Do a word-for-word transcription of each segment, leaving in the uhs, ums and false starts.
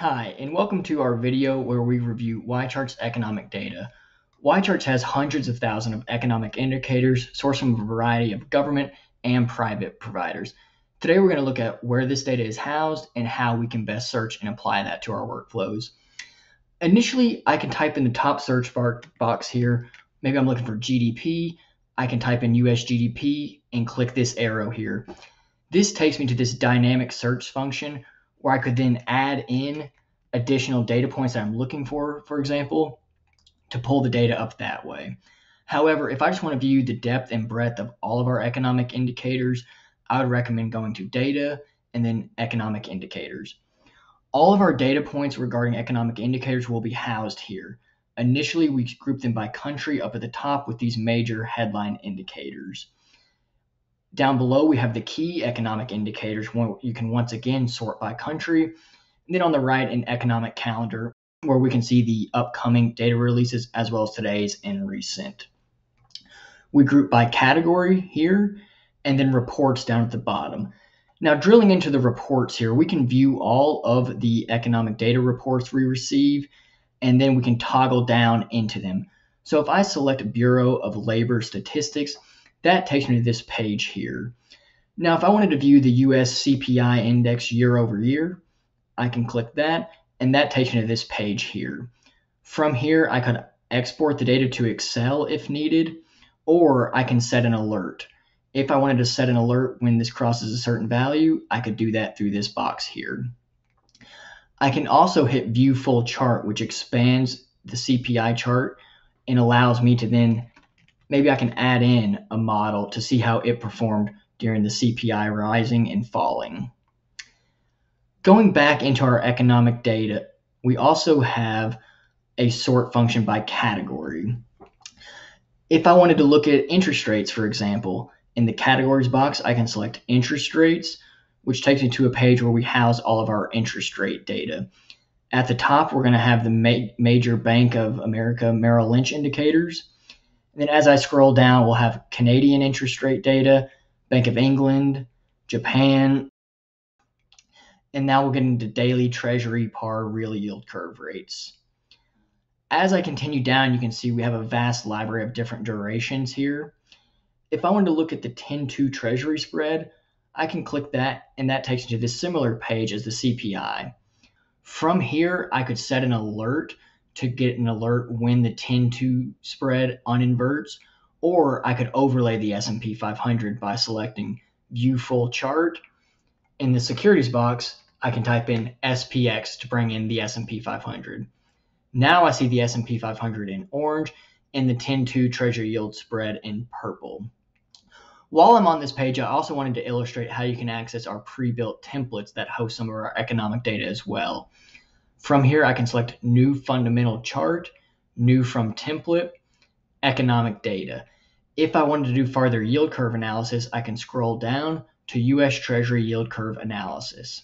Hi, and welcome to our video where we review YCharts economic data. YCharts has hundreds of thousands of economic indicators sourced from a variety of government and private providers. Today we're going to look at where this data is housed and how we can best search and apply that to our workflows. Initially, I can type in the top search bar box here. Maybe I'm looking for G D P. I can type in U S G D P and click this arrow here. This takes me to this dynamic search function where I could then add in additional data points that I'm looking for, for example, to pull the data up that way. However, if I just want to view the depth and breadth of all of our economic indicators, I would recommend going to Data and then Economic Indicators. All of our data points regarding economic indicators will be housed here. Initially, we grouped them by country up at the top with these major headline indicators. Down below, we have the key economic indicators, where you can once again sort by country. And then on the right, an economic calendar, where we can see the upcoming data releases as well as today's and recent. We group by category here, and then reports down at the bottom. Now, drilling into the reports here, we can view all of the economic data reports we receive, and then we can toggle down into them. So if I select Bureau of Labor Statistics, that takes me to this page here. Now, if I wanted to view the U S C P I index year over year, I can click that, and that takes me to this page here. From here, I could export the data to Excel if needed, or I can set an alert. If I wanted to set an alert when this crosses a certain value, I could do that through this box here. I can also hit View Full Chart, which expands the C P I chart and allows me to then maybe I can add in a model to see how it performed during the C P I rising and falling. Going back into our economic data, we also have a sort function by category. If I wanted to look at interest rates, for example, in the categories box, I can select interest rates, which takes me to a page where we house all of our interest rate data. At the top, we're going to have the ma- major Bank of America Merrill Lynch indicators. And then as I scroll down, we'll have Canadian interest rate data, Bank of England, Japan, and now we'll get into daily Treasury, P A R, real yield curve rates. As I continue down, you can see we have a vast library of different durations here. If I wanted to look at the ten two Treasury spread, I can click that, and that takes me to this similar page as the C P I. From here, I could set an alert to get an alert when the ten two spread uninverts, or I could overlay the S and P five hundred by selecting View Full Chart. In the securities box, I can type in S P X to bring in the S and P five hundred. Now I see the S and P five hundred in orange and the ten two Treasury yield spread in purple. While I'm on this page, I also wanted to illustrate how you can access our pre-built templates that host some of our economic data as well. From here, I can select New Fundamental Chart, New from Template, Economic Data. If I wanted to do farther yield curve analysis, I can scroll down to U S Treasury Yield Curve Analysis.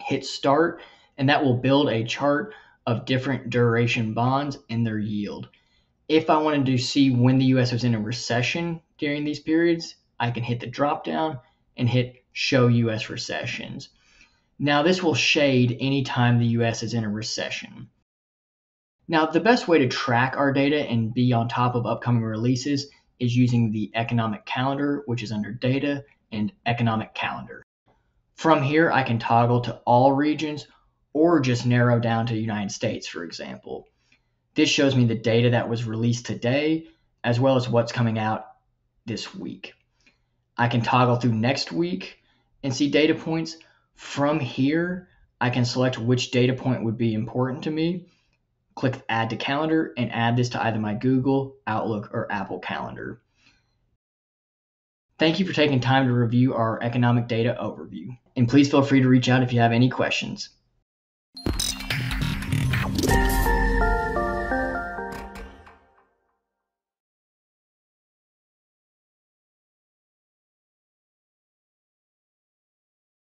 Hit Start, and that will build a chart of different duration bonds and their yield. If I wanted to see when the U S was in a recession during these periods, I can hit the drop down and hit Show U S Recessions. Now, this will shade any time the U S is in a recession. Now, the best way to track our data and be on top of upcoming releases is using the economic calendar, which is under Data and Economic Calendar. From here, I can toggle to all regions or just narrow down to the United States, for example. This shows me the data that was released today, as well as what's coming out this week. I can toggle through next week and see data points. From here, I can select which data point would be important to me, click Add to Calendar, and add this to either my Google, Outlook, or Apple Calendar. Thank you for taking time to review our economic data overview, and please feel free to reach out if you have any questions.